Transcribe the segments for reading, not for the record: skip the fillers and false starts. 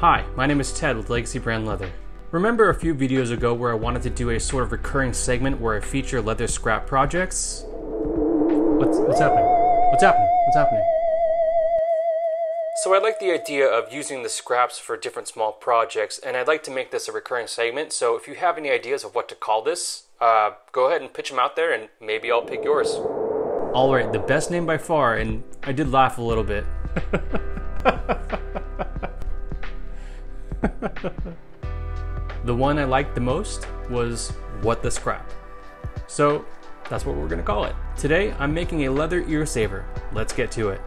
Hi, my name is Ted with Legacy Brand Leather. Remember a few videos ago where I wanted to do a sort of recurring segment where I feature leather scrap projects? What's happening? What's happening? What's happening? So I like the idea of using the scraps for different small projects, and I'd like to make this a recurring segment, so if you have any ideas of what to call this, go ahead and pitch them out there and maybe I'll pick yours. Alright, the best name by far, and I did laugh a little bit. The one I liked the most was What the Scrap. So that's what we're gonna call it. Today I'm making a leather ear saver. Let's get to it.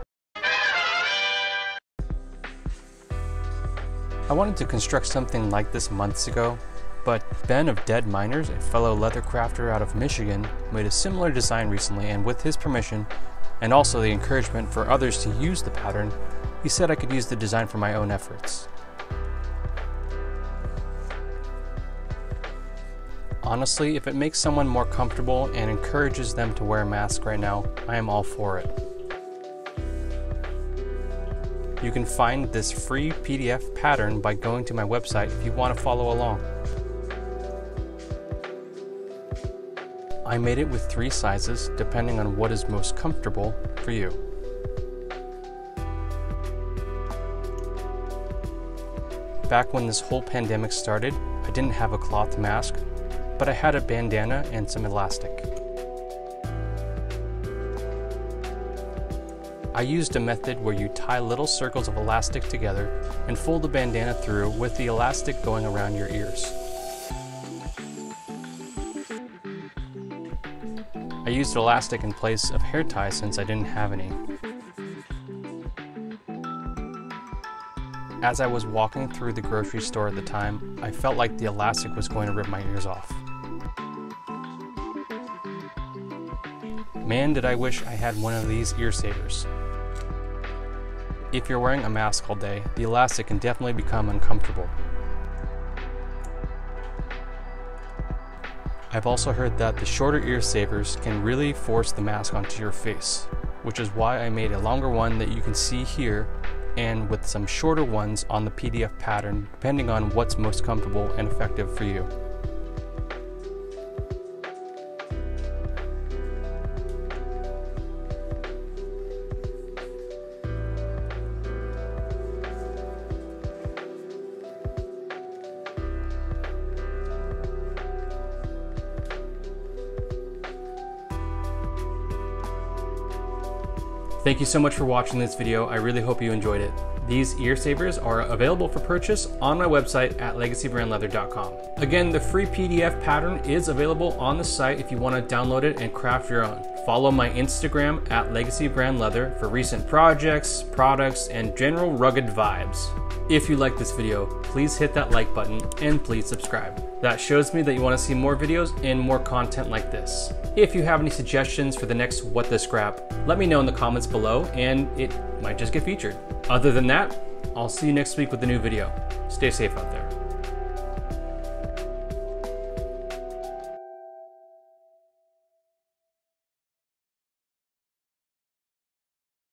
I wanted to construct something like this months ago, but Ben of Dead Miners, a fellow leather crafter out of Michigan, made a similar design recently, and with his permission and also the encouragement for others to use the pattern, he said I could use the design for my own efforts. Honestly, if it makes someone more comfortable and encourages them to wear a mask right now, I am all for it. You can find this free PDF pattern by going to my website if you want to follow along. I made it with 3 sizes, depending on what is most comfortable for you. Back when this whole pandemic started, I didn't have a cloth mask, but I had a bandana and some elastic. I used a method where you tie little circles of elastic together and fold the bandana through with the elastic going around your ears. I used elastic in place of hair ties since I didn't have any. As I was walking through the grocery store at the time, I felt like the elastic was going to rip my ears off. Man, did I wish I had one of these ear savers. If you're wearing a mask all day, the elastic can definitely become uncomfortable. I've also heard that the shorter ear savers can really force the mask onto your face, which is why I made a longer one that you can see here, and with some shorter ones on the PDF pattern, depending on what's most comfortable and effective for you. Thank you so much for watching this video. I really hope you enjoyed it. These ear savers are available for purchase on my website at legacybrandleather.com. Again, the free PDF pattern is available on the site if you want to download it and craft your own. Follow my Instagram at legacybrandleather for recent projects, products, and general rugged vibes. If you like this video, please hit that like button and please subscribe. That shows me that you want to see more videos and more content like this. If you have any suggestions for the next What the Scrap, let me know in the comments below and it might just get featured. Other than that, I'll see you next week with a new video. Stay safe out there.